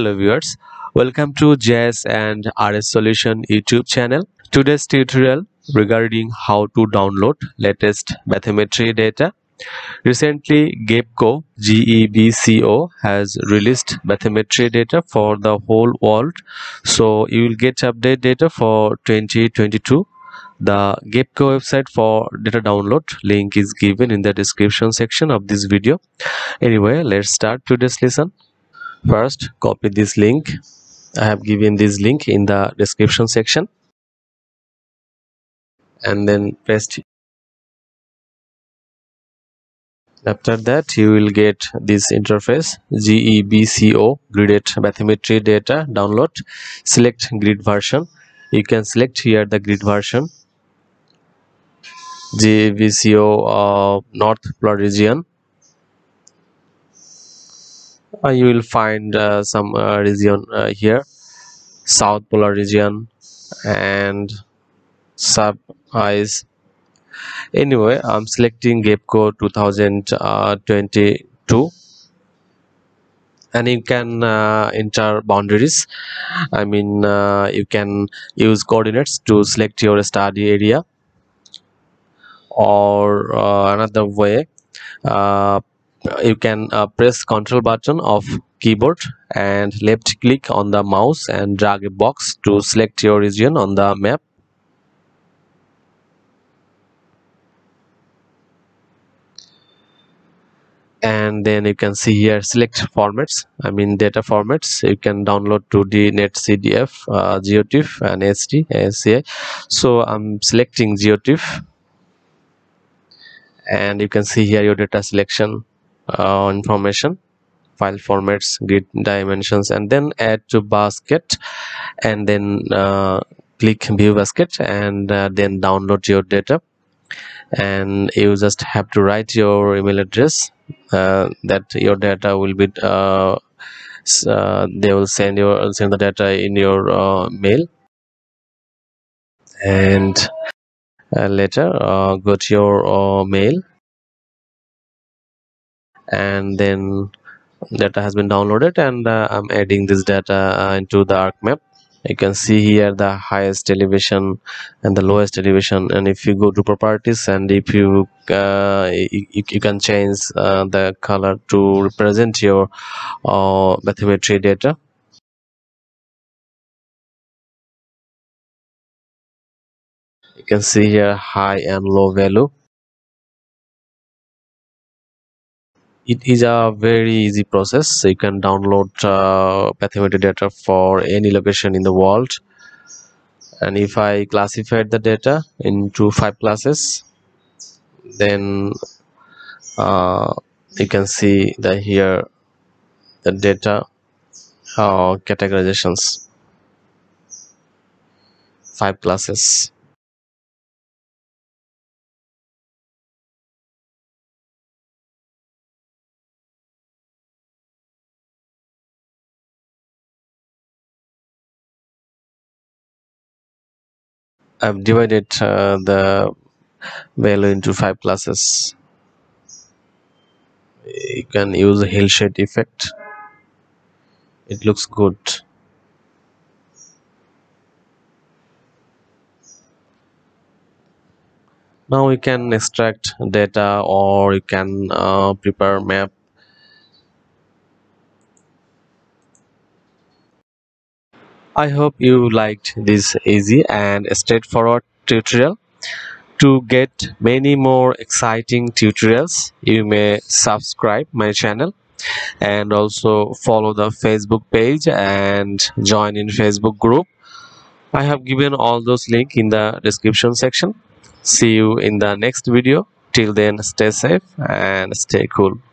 Hello viewers, welcome to GIS and RS Solution YouTube channel. Today's tutorial regarding how to download latest bathymetry data. Recently GEBCO has released bathymetry data for the whole world, so you will get update data for 2022. The GEBCO website for data download link is given in the description section of this video. Anyway, let's start today's lesson. First, copy this link. I have given this link in the description section, and then paste. After that, you will get this interface, GEBCO graded bathymetry data download. Select grid version. You can select here the grid version, GEBCO North Polar region. You will find some region here, South Polar region and sub ice. Anyway, I'm selecting GEBCO 2022, and you can enter boundaries. I mean, you can use coordinates to select your study area, or another way, you can press Ctrl button of keyboard and left click on the mouse and drag a box to select your region on the map. And then you can see here select formats, I mean data formats. You can download 2D, NetCDF, GeoTIFF and HD, ASCII. So I'm selecting GeoTIFF, and you can see here your data selection information, file formats, grid dimensions, and then add to basket, and then click view basket, and then download your data. And you just have to write your email address that your data will be they will send the data in your mail. And later go to your mail, and then data has been downloaded, and I'm adding this data into the ArcMap. You can see here the highest elevation and the lowest elevation, and if you go to properties, and if you you can change the color to represent your bathymetry data. You can see here high and low value. It is a very easy process, so you can download bathymetry data for any location in the world. And if I classified the data into 5 classes, then you can see that here the data categorizations, 5 classes. I've divided the value into 5 classes. You can use a hillshade effect. It looks good. Now you can extract data, or you can prepare map. I hope you liked this easy and straightforward tutorial. To get many more exciting tutorials, you may subscribe my channel, and also follow the Facebook page and join in Facebook group. I have given all those links in the description section. See you in the next video. Till then, stay safe and stay cool.